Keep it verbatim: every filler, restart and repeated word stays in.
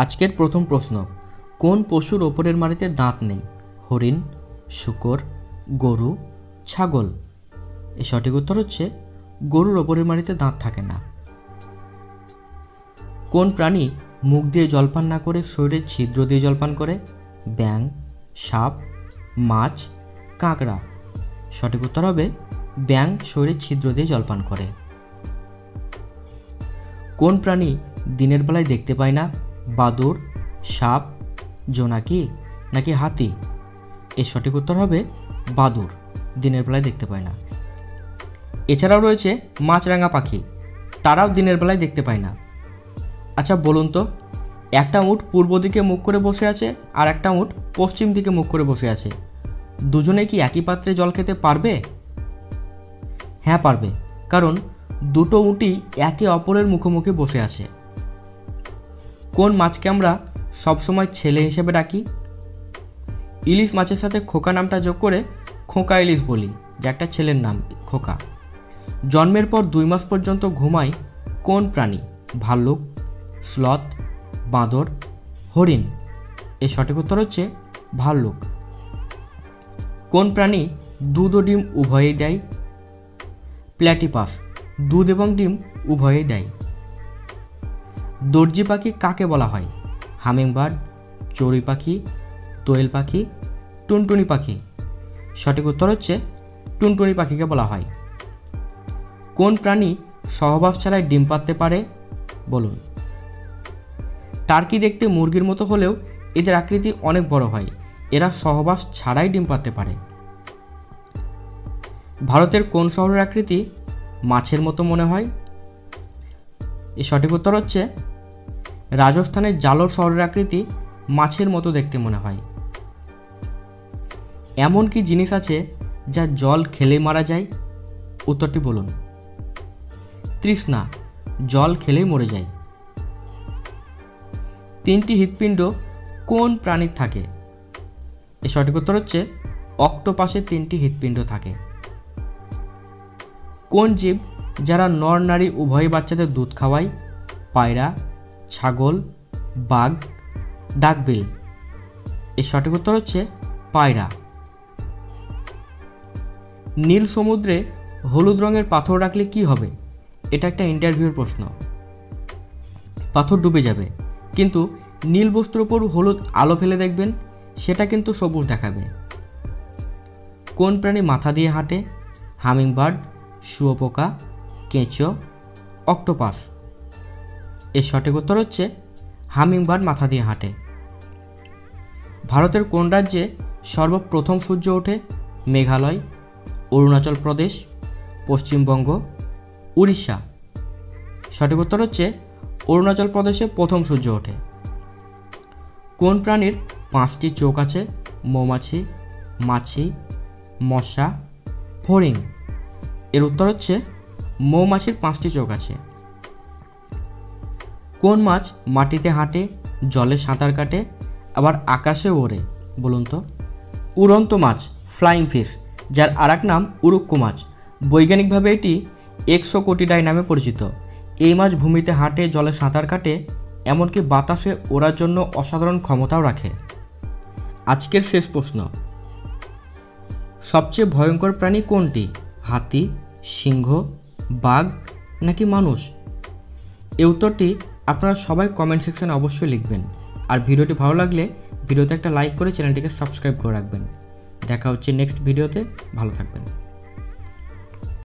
आजकेर प्रथम प्रश्न कोन पशुर ओपरेर माड़िते दाँत नेই हरिण शूकर गरु छागल ए सठिक उत्तर हच्छे गरुर ओपरेर माड़िते दाँत थाके ना। कोन प्राणी मुख दिए जलपान ना करे शरीरेर छिद्र दिए जलपान करे ब्यांग साप माछ काँकड़ा सठिक उत्तर हबे ब्यांग शरीरेर छिद्र दिए जलपान करे। कोन प्राणी दिनेर बेलाय देखते पाय ना बादुर साप जोनाकी नाकि हाथी ए सठिक उत्तर हबे बादुर दिनेर बेलाय देखते पाय ना। एछाड़ाओ रयेछे माछरांगा पाखी ताराओ दिनेर बेलाय देखते पाय ना। अच्छा बोलुन तो एकटा ऊँट पूर्व दिके मुख करे बसे आछे आर एकटा ऊँट पश्चिम दिके मुख करे बसे आछे दुजोने कि एकई पात्रे जल खेते पारबे? हाँ पारबे कारण दुटो ऊँटी एके अपरेर मुखोमुखि बसे आछे। कोन माछके आमरा सब समय छेले हिसेबे डाकी इलिश माछेर साथे खोका नामटा जोग करे खोका इलिश बोली जे एकटा छेलेर नाम खोका। जन्मेर पर दुई मास पर्यन्त घुमाय कोन प्राणी भाल्लुक स्लथ बाँदर हरिण ए सठिक उत्तर हच्छे भाल्लुक। कोन प्राणी दूध और डिम उभयई देय प्लैटिपास दूध एवं डिम उभयई देय। दर्जी पाखी काके बला हय हामिंगबार्ड चড়ুই पाखी तोয়েল पाखी टुनटुनी पाखी सठिक उत्तर हच्छे टुनटुनी पाखी के बला हय। कोन प्राणी सहवास छाड़ाई डिम पाड़ते पारे बोलुन? टार्की देखते मुरगिर मतो होलेও এদের आकृति अनेक बड़ हय एरा सहवास छाड़ाई डिम पाड़ते पारे। भारतेर कोन शहरेर आकृति माछेर मतो मने हय ए सठिक उत्तर हच्छे राजस्थानेर जालोर शहरेर आकृति माछेर मतो देखते मने हय। एमन कि जिनिस आछे जा जल खेले मारा जाय उत्तरटी बोलुन? तृष्णा जल खेले मरे जाय। तीनटी हृत्पिंड कोन प्राणीर थाके ए सठिक उत्तर हच्छे अक्टोपासेर तीनटी हृत्पिंड थाके। कोन जीव যারা नर नारी उभय বাচ্চাদের दूध খাওয়ায় পায়রা ছাগল বাঘ ডাকবিল এর সঠিক উত্তর হচ্ছে পায়রা। নীল সমুদ্রে হলুদ রঙের পাথর রাখলে কি হবে এটা একটা ইন্টারভিউর প্রশ্ন। পাথর ডুবে যাবে কিন্তু নীল বস্ত্রের উপর হলুদ আলো ফেলে দেখবেন সেটা কিন্তু সবুজ দেখাবে। কোন প্রাণী মাথা দিয়ে হাঁটে হামিংবার্ড শুয়োপোকা केंचो अक्टोपास ए सठिक उत्तर हच्छे हामिंगबार्ड माथा दिए हाँटे। भारतेर कोन राज्ये सर्वप्रथम सूर्य उठे मेघालय अरुणाचल प्रदेश पश्चिमबंग उड़ीसा सठिक उत्तर हच्छे अरुणाचल प्रदेशे प्रथम सूर्य उठे। कोन प्राणीर पाँचटी चोख आछे मौमाछी माछी मशा फড়িং एर उत्तर हच्छे मौमाछिर पाँचटी चोख आछे। कोन माछ माटीते हाँटे जले साँतार काटे आबार आकाशे ओड़े बोलुन तो? उड़ন্ত माछ फ्लाइंग फिश जार आरेक नाम उरुक्कु माछ वैज्ञानिक भावे एटी एक्सोकोटिडाई नामे परिचित। एई माछ भूमिते हाँटे जले साँतार काटे एमनकि बातासे ओड़ार जोन्नो असाधारण क्षमताओ राखे। आजकेर शेष प्रश्न सबचेये भयंकर प्राणी कोनटी हाथी सिंह बाघ नाकि मानुष ए उत्तरटी आपनारा सबाई कमेंट सेक्शने अवश्य लिखबेन और भिडियोटी भालो लागले भिडियोते एकटा लाइक करे चैनलटिके सबस्क्राइब करे राखबेन। देखा होच्छे नेक्स्ट भिडियोते भालो थाकबेन।